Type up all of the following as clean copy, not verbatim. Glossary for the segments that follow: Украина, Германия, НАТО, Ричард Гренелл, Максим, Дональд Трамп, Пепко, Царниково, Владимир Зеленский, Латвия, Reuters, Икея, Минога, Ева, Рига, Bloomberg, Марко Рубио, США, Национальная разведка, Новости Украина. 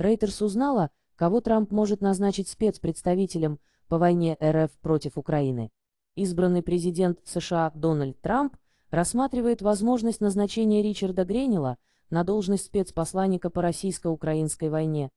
Reuters узнала, кого Трамп может назначить спецпредставителем по войне РФ против Украины. Избранный президент США Дональд Трамп рассматривает возможность назначения Ричарда Гренелла на должность спецпосланника по российско-украинской войне.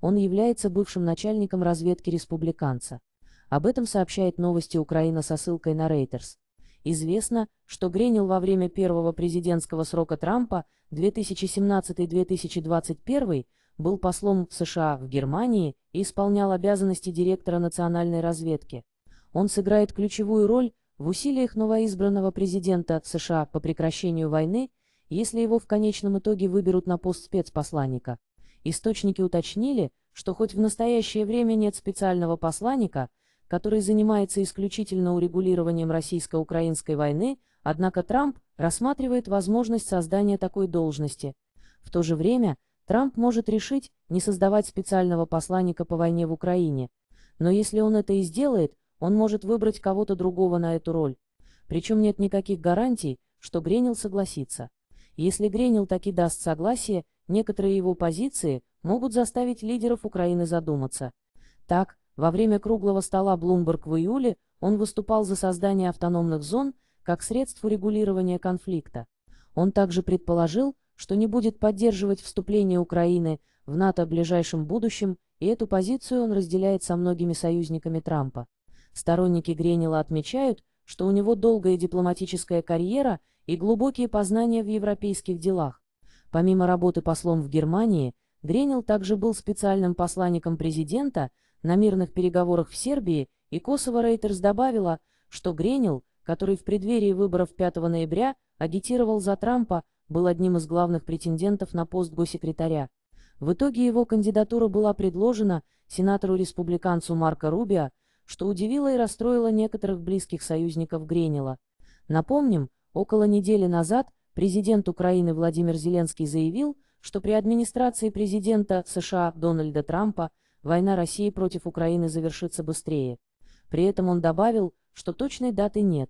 Он является бывшим начальником разведки республиканца. Об этом сообщает новости Украина со ссылкой на Reuters. Известно, что Гренелл во время первого президентского срока Трампа 2017-2021 был послом в США в Германии и исполнял обязанности директора национальной разведки. Он сыграет ключевую роль в усилиях новоизбранного президента США по прекращению войны, если его в конечном итоге выберут на пост спецпосланника. Источники уточнили, что хоть в настоящее время нет специального посланника, который занимается исключительно урегулированием российско-украинской войны, однако Трамп рассматривает возможность создания такой должности. В то же время Трамп может решить не создавать специального посланника по войне в Украине. Но если он это и сделает, он может выбрать кого-то другого на эту роль. Причем нет никаких гарантий, что Гренелл согласится. Если Гренелл таки даст согласие, некоторые его позиции могут заставить лидеров Украины задуматься. Так, во время круглого стола Bloomberg в июле он выступал за создание автономных зон как средств урегулирования конфликта. Он также предположил, что не будет поддерживать вступление Украины в НАТО в ближайшем будущем, и эту позицию он разделяет со многими союзниками Трампа. Сторонники Гренелла отмечают, что у него долгая дипломатическая карьера и глубокие познания в европейских делах. Помимо работы послом в Германии, Гренелл также был специальным посланником президента на мирных переговорах в Сербии, и Косово. Reuters добавила, что Гренелл, который в преддверии выборов 5 ноября агитировал за Трампа, был одним из главных претендентов на пост госсекретаря. В итоге его кандидатура была предложена сенатору-республиканцу Марко Рубио, что удивило и расстроило некоторых близких союзников Гренелла. Напомним, около недели назад президент Украины Владимир Зеленский заявил, что при администрации президента США Дональда Трампа война России против Украины завершится быстрее. При этом он добавил, что точной даты нет.